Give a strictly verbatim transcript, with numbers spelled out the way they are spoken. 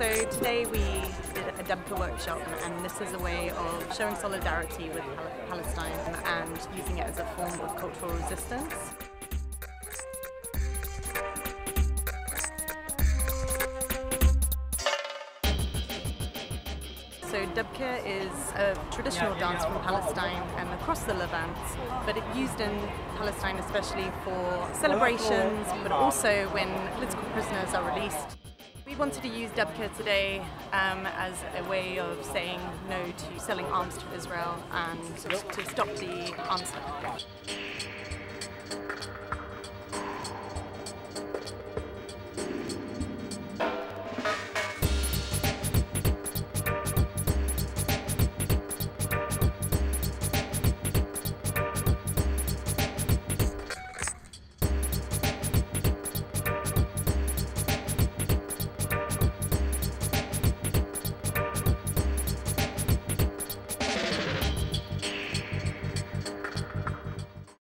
So today we did a dabke workshop, and this is a way of showing solidarity with Palestine and using it as a form of cultural resistance. So dabke is a traditional dance from Palestine and across the Levant, but it's used in Palestine especially for celebrations, but also when political prisoners are released. We wanted to use dabke today um, as a way of saying no to selling arms to Israel and to stop the arms trafficking.